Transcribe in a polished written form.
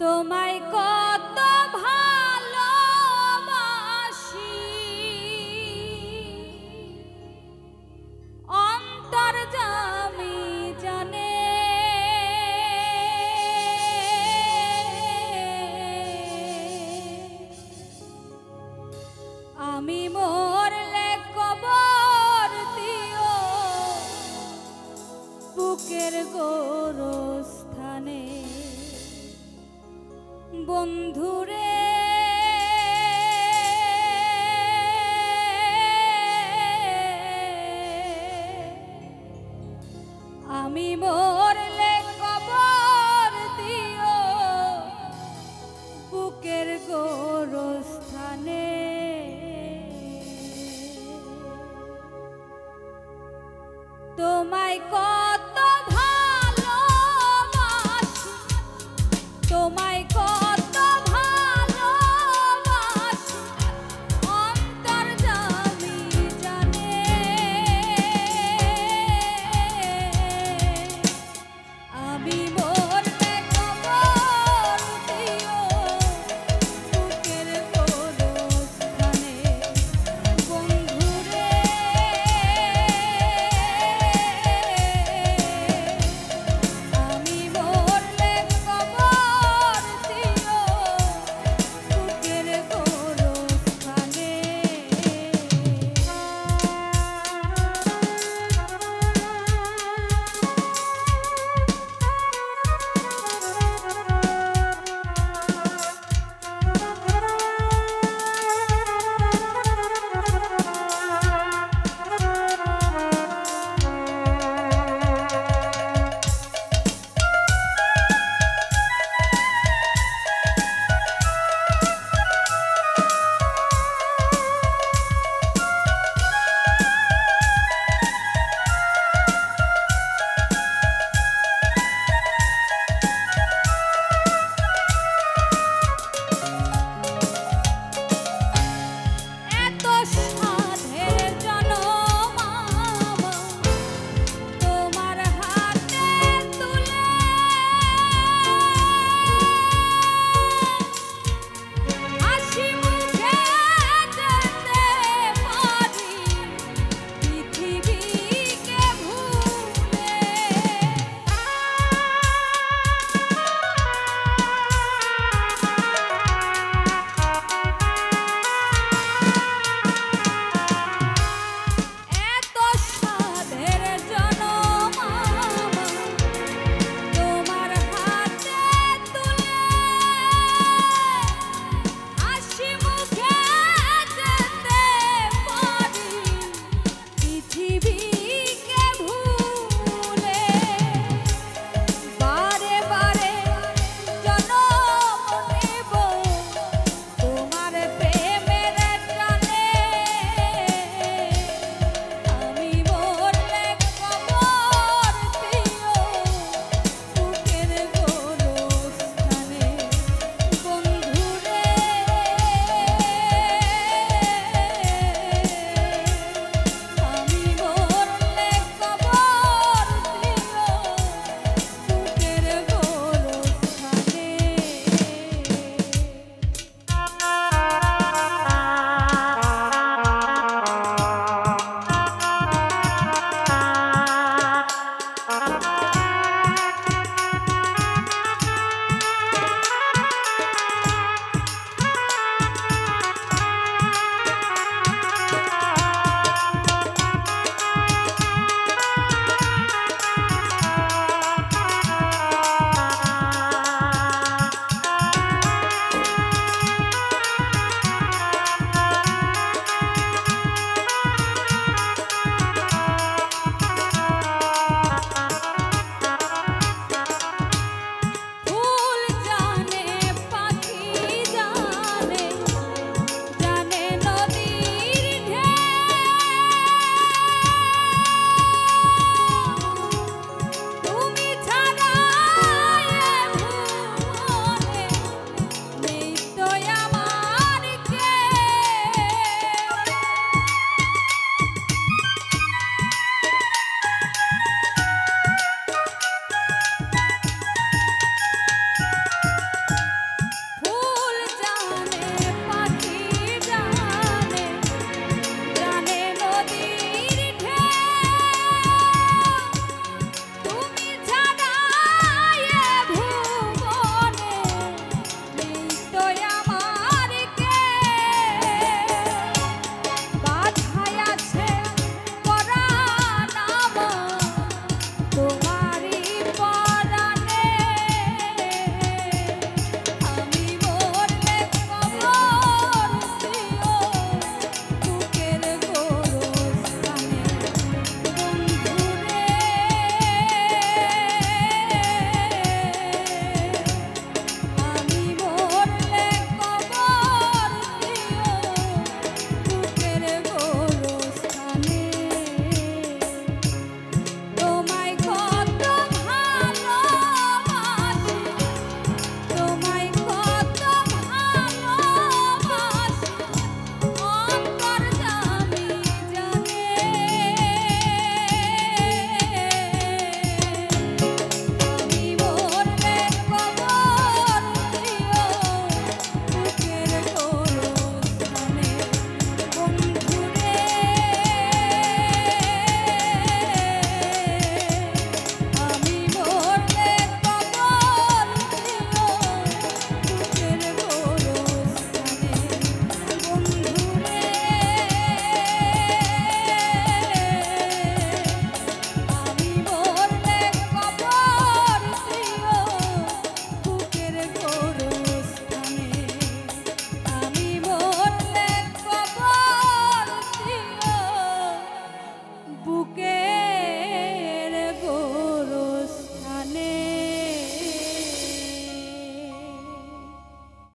তোমায় কত ভালোবাসি, অন্তর্যামী জানে। আমি মরলে কবর দিও বুকের গোরস্থানে। বন্ধু